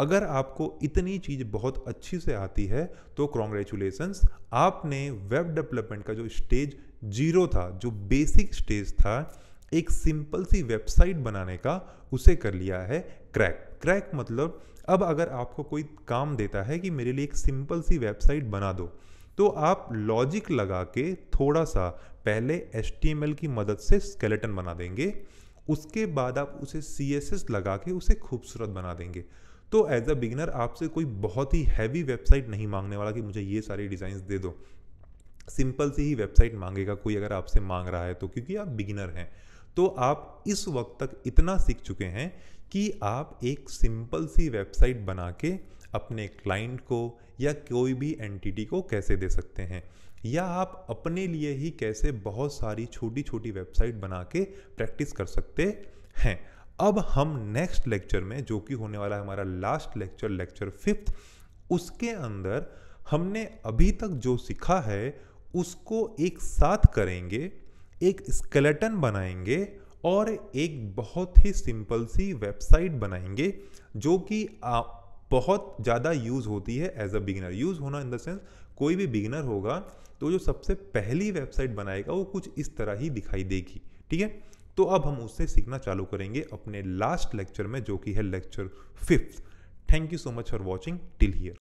अगर आपको इतनी चीज़ बहुत अच्छी से आती है तो कॉन्ग्रेचुलेशंस, आपने वेब डेवलपमेंट का जो स्टेज 0 था, जो बेसिक स्टेज था एक सिंपल सी वेबसाइट बनाने का, उसे कर लिया है क्रैक। क्रैक मतलब अब अगर आपको कोई काम देता है कि मेरे लिए एक सिंपल सी वेबसाइट बना दो, तो आप लॉजिक लगा के थोड़ा सा पहले HTML की मदद से स्केलेटन बना देंगे, उसके बाद आप उसे CSS लगा के उसे खूबसूरत बना देंगे। तो एज अ बिगिनर आपसे कोई बहुत ही हैवी वेबसाइट नहीं मांगने वाला कि मुझे ये सारी डिज़ाइंस दे दो, सिंपल सी ही वेबसाइट मांगेगा कोई अगर आपसे मांग रहा है तो, क्योंकि आप बिगिनर हैं। तो आप इस वक्त तक इतना सीख चुके हैं कि आप एक सिंपल सी वेबसाइट बना के अपने क्लाइंट को या कोई भी एंटिटी को कैसे दे सकते हैं, या आप अपने लिए ही कैसे बहुत सारी छोटी छोटी वेबसाइट बना के प्रैक्टिस कर सकते हैं। अब हम नेक्स्ट लेक्चर में, जो कि होने वाला है हमारा लास्ट लेक्चर, लेक्चर 5, उसके अंदर हमने अभी तक जो सीखा है उसको एक साथ करेंगे, एक स्केलेटन बनाएंगे और एक बहुत ही सिंपल सी वेबसाइट बनाएंगे जो कि बहुत ज़्यादा यूज़ होती है एज अ बिगिनर। यूज़ होना इन द सेंस, कोई भी बिगिनर होगा तो जो सबसे पहली वेबसाइट बनाएगा वो कुछ इस तरह ही दिखाई देगी, ठीक है। तो अब हम उससे सीखना चालू करेंगे अपने लास्ट लेक्चर में, जो कि है lecture 5। Thank you so much for watching till here.